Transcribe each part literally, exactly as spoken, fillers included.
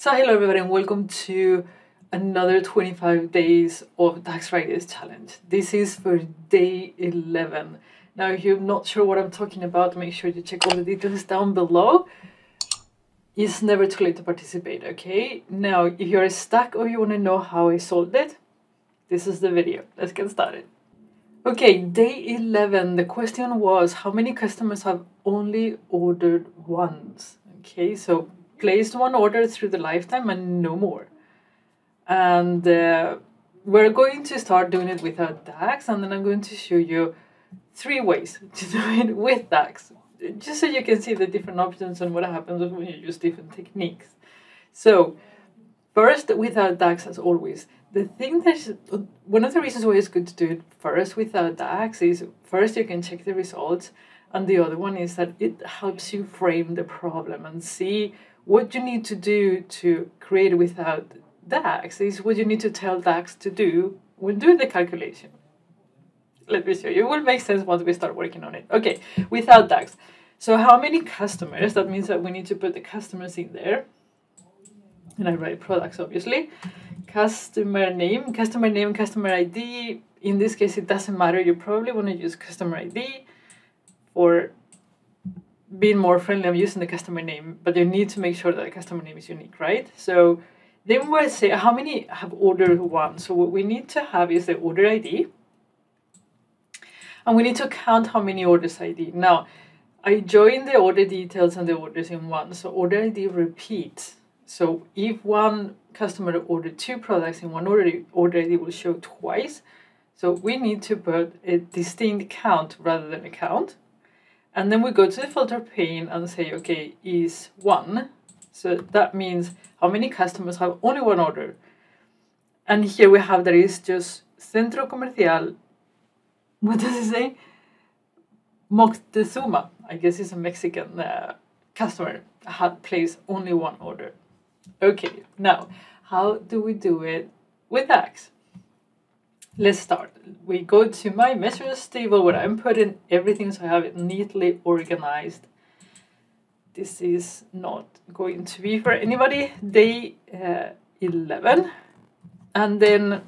So hello everybody and welcome to another twenty-five days of DAX Fridays challenge. This is for day eleven. Now if you're not sure what I'm talking about, make sure you check all the details down below. It's never too late to participate, okay? Now if you're stuck or you want to know how I solved it, this is the video. Let's get started. Okay, day eleven, the question was how many customers have only ordered once? Okay, so placed one order through the lifetime and no more. And uh, we're going to start doing it without DAX, and then I'm going to show you three ways to do it with DAX, just so you can see the different options and what happens when you use different techniques. So first, without DAX, as always, the thing that's one of the reasons why it's good to do it first without DAX is first you can check the results, and the other one is that it helps you frame the problem and see what you need to do to create without DAX is what you need to tell DAX to do when doing the calculation. Let me show you. It will make sense once we start working on it. Okay, without DAX. So how many customers? That means that we need to put the customers in there. And I write products, obviously. Customer name, customer name, customer I D. In this case, it doesn't matter. You probably want to use customer I D or being more friendly, I'm using the customer name, but you need to make sure that the customer name is unique, right? So then we'll say how many have ordered one. So what we need to have is the order I D, and we need to count how many orders I D. Now, I join the order details and the orders in one, so order I D repeats. So if one customer ordered two products in one order, order I D will show twice. So we need to put a distinct count rather than a count. And then we go to the filter pane and say, okay, is one. So that means how many customers have only one order. And here we have that is just Centro Comercial, what does it say? Moctezuma, I guess it's a Mexican uh, customer, had placed only one order. Okay, now, how do we do it with DAX? Let's start. We go to my measures table where I'm putting everything so I have it neatly organized. This is not going to be for anybody. Day uh, eleven. And then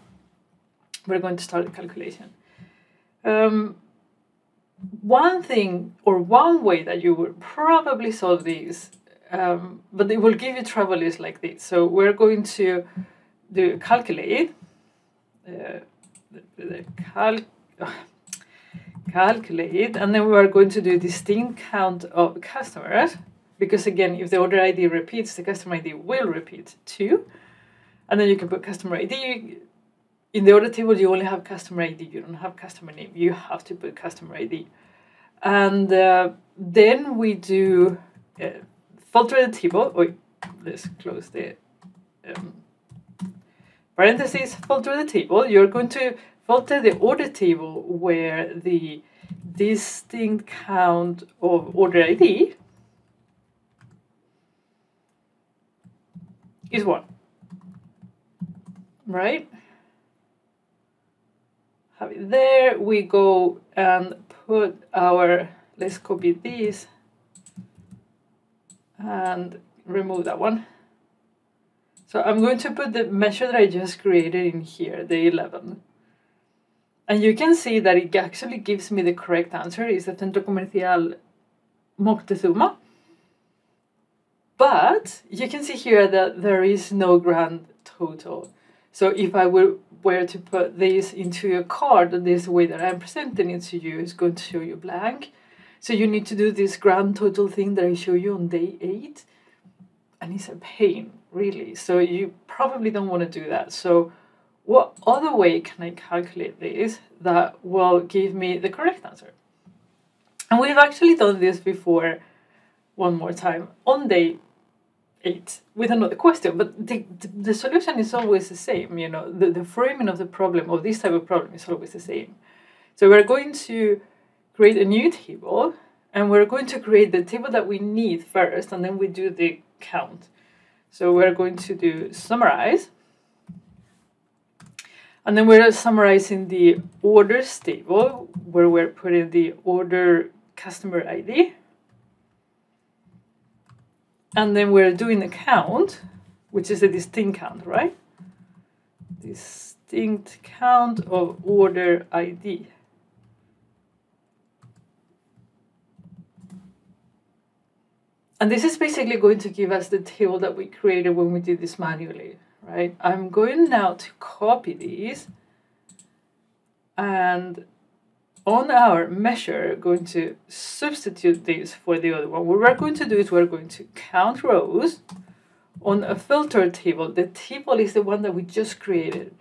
we're going to start the calculation. Um, one thing or one way that you would probably solve these, um, but it will give you trouble is like this. So we're going to do calculate. Uh, The calc calculate, and then we are going to do distinct count of customers, because again, if the order I D repeats, the customer I D will repeat too. And then you can put customer I D. In the order table, you only have customer I D, you don't have customer name, you have to put customer I D. And uh, then we do uh, filter the table. Wait, let's close the um, parentheses, filter the table. You're going to filter the order table where the distinct count of order I D is one, right? Have it there. We go and put our, let's copy this and remove that one. So I'm going to put the measure that I just created in here, day eleven. And you can see that it actually gives me the correct answer. It's the Centro Comercial Moctezuma. But you can see here that there is no grand total. So if I were, were to put this into a card, this way that I'm presenting it to you is going to show you blank. So you need to do this grand total thing that I show you on day eight. And it's a pain, really. So you probably don't want to do that. So what other way can I calculate this that will give me the correct answer? And we've actually done this before one more time on day eight with another question. But the, the, the solution is always the same. You know, the, the framing of the problem, of this type of problem, is always the same. So we're going to create a new table. And we're going to create the table that we need first, and then we do the count. So we're going to do summarize. And then we're summarizing the orders table, where we're putting the order customer I D. And then we're doing the count. which is a distinct count, right? Distinct count of order I D. And this is basically going to give us the table that we created when we did this manually, right? I'm going now to copy these and on our measure, going to substitute these for the other one. What we're going to do is we're going to count rows on a filter table. The table is the one that we just created.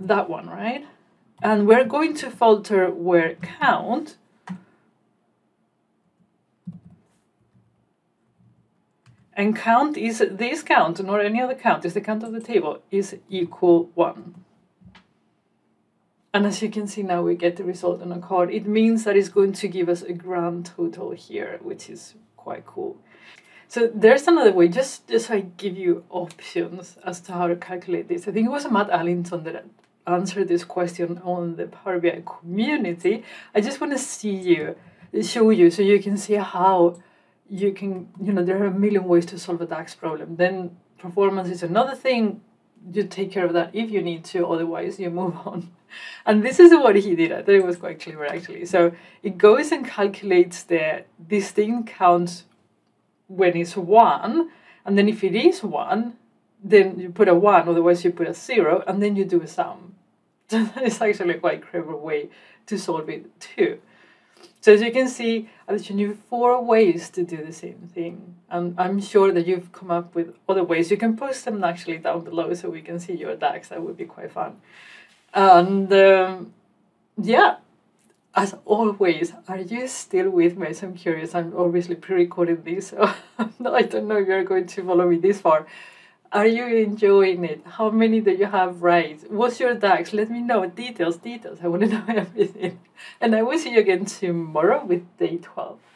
That one, right? And we're going to filter where count and count is this count, not any other count, is the count of the table, is equal one. And as you can see now, we get the result on a card. It means that it's going to give us a grand total here, which is quite cool. So there's another way, just, just so I give you options as to how to calculate this. I think it was Matt Allington that answered this question on the Power B I community. I just want to see you, show you, so you can see how you can, you know, there are a million ways to solve a DAX problem. Then performance is another thing. You take care of that if you need to, otherwise you move on. And this is what he did. I thought it was quite clever actually. So it goes and calculates the distinct count when it's one, and then if it is one, then you put a one, otherwise you put a zero, and then you do a sum. So it's actually a quite clever way to solve it too. So as you can see, I've shown you four ways to do the same thing. And I'm sure that you've come up with other ways. You can post them actually down below so we can see your DAX. That would be quite fun. And um, yeah, as always, are you still with me? So I'm curious. I'm obviously pre-recording this, so I don't know if you're going to follow me this far. Are you enjoying it? How many do you have right? What's your DAX? Let me know. Details, details. I want to know everything. And I will see you again tomorrow with day twelve.